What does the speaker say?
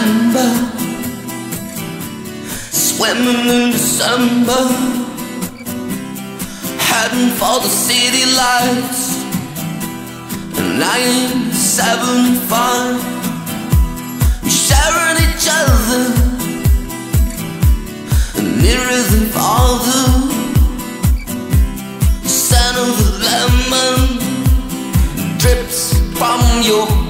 remember swimming in December, heading for the city lights. 975, sharing each other, nearer than farther. The scent of the lemon drips from your